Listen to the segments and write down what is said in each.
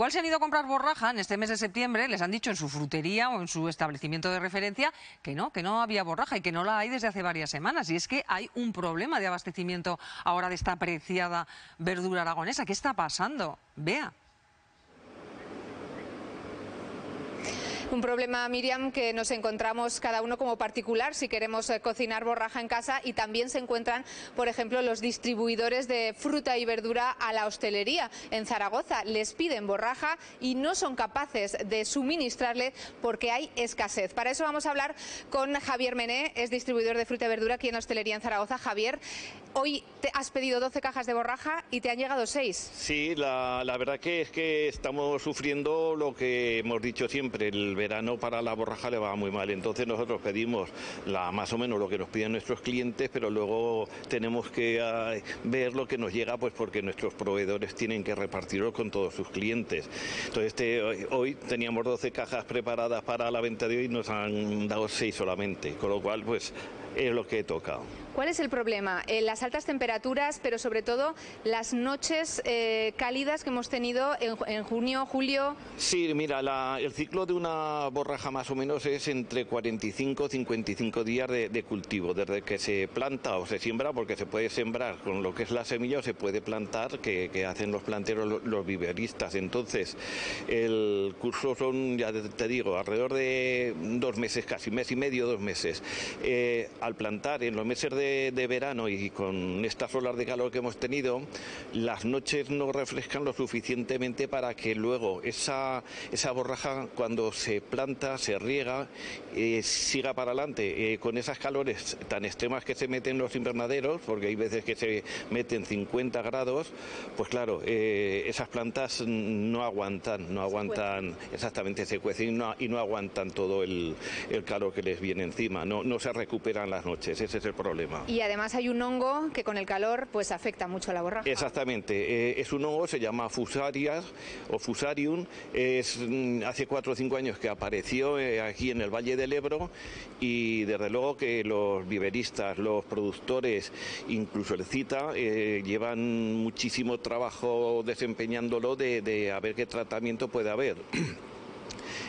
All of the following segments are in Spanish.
¿Cuál se han ido a comprar borraja en este mes de septiembre? Les han dicho en su frutería o en su establecimiento de referencia que no había borraja y que no la hay desde hace varias semanas. Y es que hay un problema de abastecimiento ahora de esta preciada verdura aragonesa. ¿Qué está pasando? Bea. Un problema, Miriam, que nos encontramos cada uno como particular si queremos cocinar borraja en casa, y también se encuentran, por ejemplo, los distribuidores de fruta y verdura a la hostelería. En Zaragoza les piden borraja y no son capaces de suministrarle porque hay escasez. Para eso vamos a hablar con Javier Mené, es distribuidor de fruta y verdura aquí en la hostelería en Zaragoza. Javier, hoy te has pedido 12 cajas de borraja y te han llegado 6. Sí, la verdad que es que estamos sufriendo lo que hemos dicho siempre, el verano para la borraja le va muy mal. Entonces nosotros pedimos más o menos lo que nos piden nuestros clientes, pero luego tenemos que ver lo que nos llega, pues porque nuestros proveedores tienen que repartirlo con todos sus clientes. Entonces hoy teníamos 12 cajas preparadas para la venta de hoy y nos han dado 6 solamente, con lo cual pues es lo que he tocado. ¿Cuál es el problema? Las altas temperaturas, pero sobre todo las noches cálidas que hemos tenido en junio, julio. Sí, mira, el ciclo de una borraja más o menos es entre 45 y 55 días de cultivo, desde que se planta o se siembra, porque se puede sembrar con lo que es la semilla o se puede plantar, que hacen los planteros, los viveristas. Entonces el curso son, ya te digo, alrededor de 2 meses, casi mes y medio, 2 meses. Al plantar en los meses de verano y con estas olas de calor que hemos tenido, las noches no refrescan lo suficientemente para que luego esa borraja, cuando se planta, se riega, siga para adelante. Con esas calores tan extremas que se meten los invernaderos, porque hay veces que se meten 50 grados, pues claro, esas plantas no aguantan, exactamente, se cuecen y no aguantan todo el calor que les viene encima, no se recuperan las noches, ese es el problema. Y además hay un hongo que con el calor pues afecta mucho a la borraja. Exactamente, es un hongo, se llama Fusarium, hace 4 o 5 años que apareció aquí en el Valle del Ebro, y desde luego que los viveristas, los productores, incluso el CITA, llevan muchísimo trabajo desempeñándolo de a ver qué tratamiento puede haber.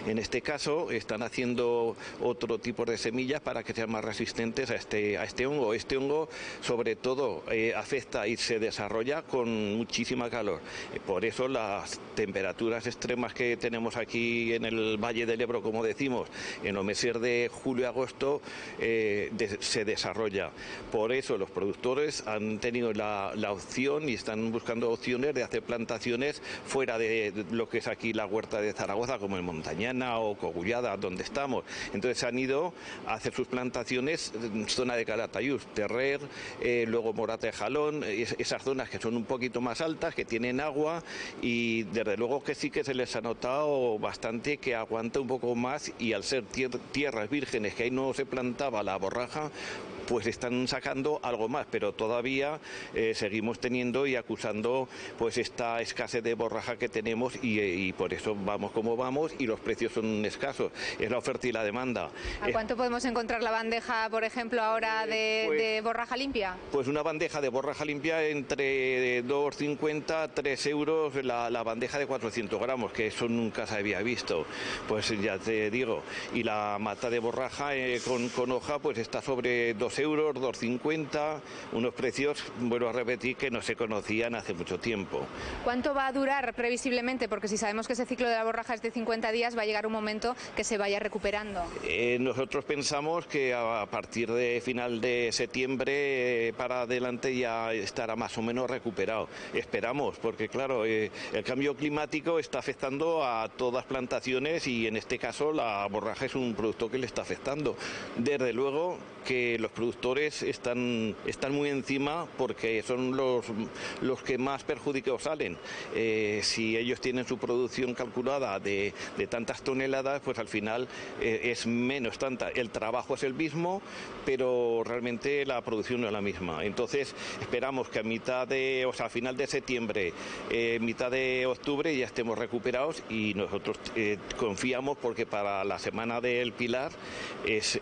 En este caso están haciendo otro tipo de semillas para que sean más resistentes a este hongo. Este hongo sobre todo afecta y se desarrolla con muchísima calor. Por eso las temperaturas extremas que tenemos aquí en el Valle del Ebro, como decimos, en los meses de julio y agosto se desarrolla. Por eso los productores han tenido la opción y están buscando opciones de hacer plantaciones fuera de lo que es aquí la huerta de Zaragoza, como el Montaña o Cogullada, donde estamos. Entonces han ido a hacer sus plantaciones en zona de Calatayud, Terrer, luego Morata de Jalón, esas zonas que son un poquito más altas, que tienen agua, y desde luego que sí que se les ha notado bastante que aguanta un poco más, y al ser tierras vírgenes, que ahí no se plantaba la borraja, pues están sacando algo más, pero todavía seguimos teniendo y acusando pues esta escasez de borraja que tenemos, y por eso vamos como vamos, y los precios son escasos, es la oferta y la demanda. ¿A cuánto podemos encontrar la bandeja, por ejemplo, ahora de borraja limpia? Pues una bandeja de borraja limpia entre 2,50, 3 euros, la bandeja de 400 gramos, que eso nunca se había visto, pues ya te digo, y la mata de borraja con hoja pues está sobre 2 euros, 2,50, unos precios, vuelvo a repetir, que no se conocían hace mucho tiempo. ¿Cuánto va a durar previsiblemente? Porque si sabemos que ese ciclo de la borraja es de 50 días, va a llegar un momento que se vaya recuperando. Nosotros pensamos que a partir de final de septiembre para adelante ya estará más o menos recuperado. Esperamos, porque claro, el cambio climático está afectando a todas plantaciones, y en este caso la borraja es un producto que le está afectando. Desde luego que los productores están muy encima, porque son los que más perjudicados salen. Si ellos tienen su producción calculada de tantas toneladas, pues al final es menos tanta. El trabajo es el mismo, pero realmente la producción no es la misma. Entonces esperamos que a final de septiembre, mitad de octubre, ya estemos recuperados, y nosotros confiamos, porque para la semana del Pilar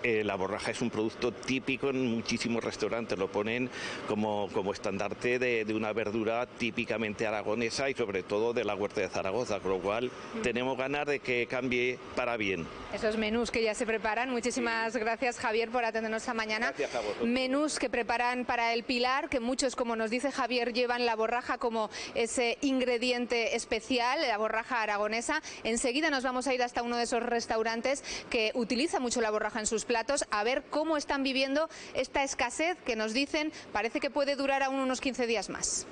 la borraja es un producto típico muchísimos restaurantes, lo ponen como estandarte de una verdura típicamente aragonesa y sobre todo de la huerta de Zaragoza, con lo cual tenemos ganas de que cambie para bien. Esos menús que ya se preparan, muchísimas gracias, Javier, por atendernos esta mañana. Gracias a vosotros. Menús que preparan para El Pilar, que muchos, como nos dice Javier, llevan la borraja como ese ingrediente especial, la borraja aragonesa. Enseguida nos vamos a ir hasta uno de esos restaurantes que utiliza mucho la borraja en sus platos, a ver cómo están viviendo esta escasez que nos dicen parece que puede durar aún unos 15 días más.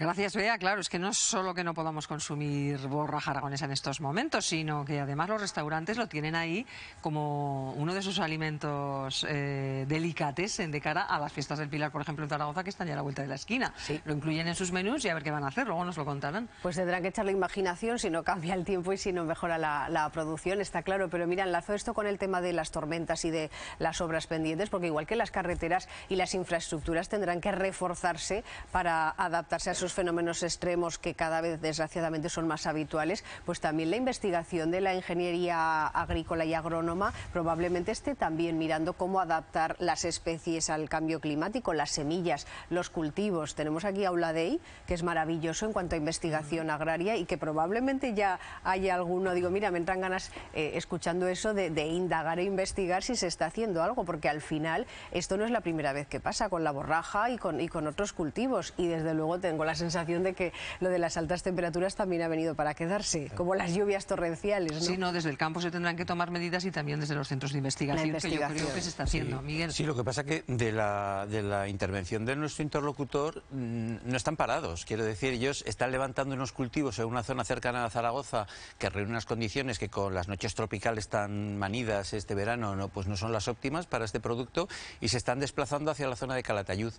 Gracias, Bea. Claro, es que no es solo que no podamos consumir borraja aragonesa en estos momentos, sino que además los restaurantes lo tienen ahí como uno de sus alimentos delicatessen de cara a las fiestas del Pilar, por ejemplo, en Zaragoza, que están ya a la vuelta de la esquina. Sí. Lo incluyen en sus menús y a ver qué van a hacer, luego nos lo contarán. Pues tendrán que echar la imaginación si no cambia el tiempo y si no mejora la producción, está claro. Pero mira, enlazo esto con el tema de las tormentas y de las obras pendientes, porque igual que las carreteras y las infraestructuras tendrán que reforzarse para adaptarse a sus fenómenos extremos que cada vez desgraciadamente son más habituales, pues también la investigación de la ingeniería agrícola y agrónoma probablemente esté también mirando cómo adaptar las especies al cambio climático, las semillas, los cultivos. Tenemos aquí Aula Dei, que es maravilloso en cuanto a investigación agraria y que probablemente ya haya alguno, digo, mira, me entran ganas escuchando eso de indagar e investigar si se está haciendo algo, porque al final esto no es la primera vez que pasa con la borraja y con otros cultivos, y desde luego tengo la sensación de que lo de las altas temperaturas también ha venido para quedarse, como las lluvias torrenciales, ¿no? Sí, no, desde el campo se tendrán que tomar medidas y también desde los centros de investigación. Que yo creo que se está haciendo, sí. Miguel. Sí, lo que pasa que de la intervención de nuestro interlocutor no están parados, quiero decir, ellos están levantando unos cultivos en una zona cercana a Zaragoza que reúne unas condiciones que con las noches tropicales tan manidas este verano no son las óptimas para este producto, y se están desplazando hacia la zona de Calatayud.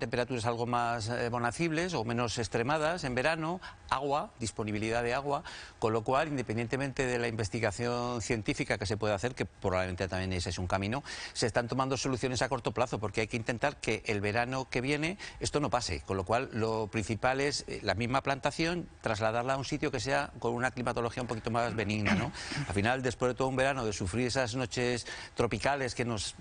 Temperaturas algo más bonacibles o menos extremadas en verano, agua, disponibilidad de agua, con lo cual, independientemente de la investigación científica que se puede hacer, que probablemente también ese es un camino, se están tomando soluciones a corto plazo, porque hay que intentar que el verano que viene esto no pase, con lo cual lo principal es la misma plantación, trasladarla a un sitio que sea con una climatología un poquito más benigna, ¿no? Al final, después de todo un verano de sufrir esas noches tropicales que nos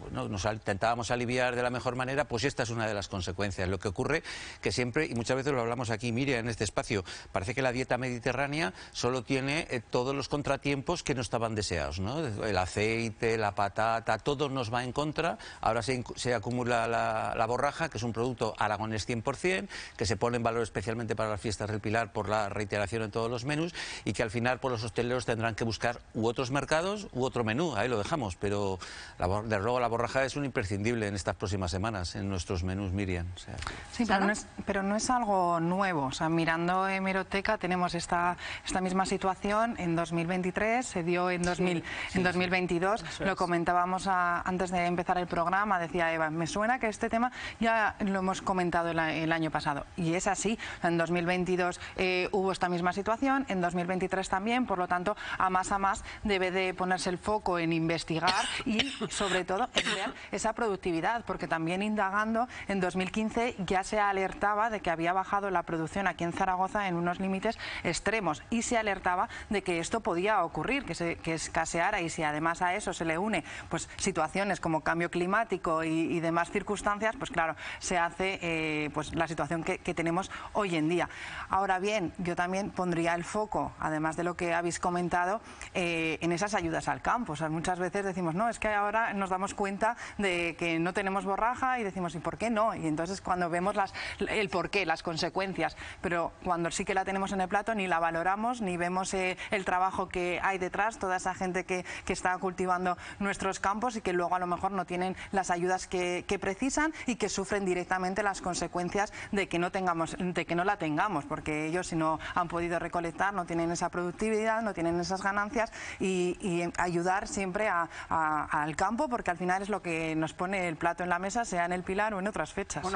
intentábamos aliviar de la mejor manera, pues esta es una de las consecuencias. Lo que ocurre que siempre, y muchas veces lo hablamos aquí, Miriam, en este espacio, parece que la dieta mediterránea solo tiene todos los contratiempos que no estaban deseados, ¿no? El aceite, la patata, todo nos va en contra. Ahora se acumula la borraja, que es un producto aragonés 100%, que se pone en valor especialmente para las fiestas del Pilar por la reiteración en todos los menús, y que al final por los hosteleros tendrán que buscar u otros mercados u otro menú, ahí lo dejamos, pero desde luego la borraja es un imprescindible en estas próximas semanas en nuestros menús, Miriam. O sea, sí, pero no es algo nuevo. O sea, mirando hemeroteca tenemos esta misma situación en 2023, se dio en 2022. Sí. Lo comentábamos antes de empezar el programa, decía Eva, me suena que este tema ya lo hemos comentado el año pasado. Y es así, en 2022 hubo esta misma situación, en 2023 también, por lo tanto, a más debe de ponerse el foco en investigar y sobre todo en crear esa productividad, porque también indagando en 2015 ya se alertaba de que había bajado la producción aquí en Zaragoza en unos límites extremos, y se alertaba de que esto podía ocurrir, que escaseara, y si además a eso se le une pues situaciones como cambio climático y demás circunstancias, pues claro, se hace pues la situación que tenemos hoy en día. Ahora bien, yo también pondría el foco, además de lo que habéis comentado, en esas ayudas al campo. O sea, muchas veces decimos, no, es que ahora nos damos cuenta de que no tenemos borraja y decimos, ¿y por qué no? Y entonces cuando vemos el porqué, las consecuencias, pero cuando sí que la tenemos en el plato ni la valoramos, ni vemos el trabajo que hay detrás, toda esa gente que está cultivando nuestros campos y que luego a lo mejor no tienen las ayudas que precisan y que sufren directamente las consecuencias de que no la tengamos, porque ellos si no han podido recolectar no tienen esa productividad, no tienen esas ganancias, y ayudar siempre al campo, porque al final es lo que nos pone el plato en la mesa, sea en El Pilar o en otras fechas. Bueno,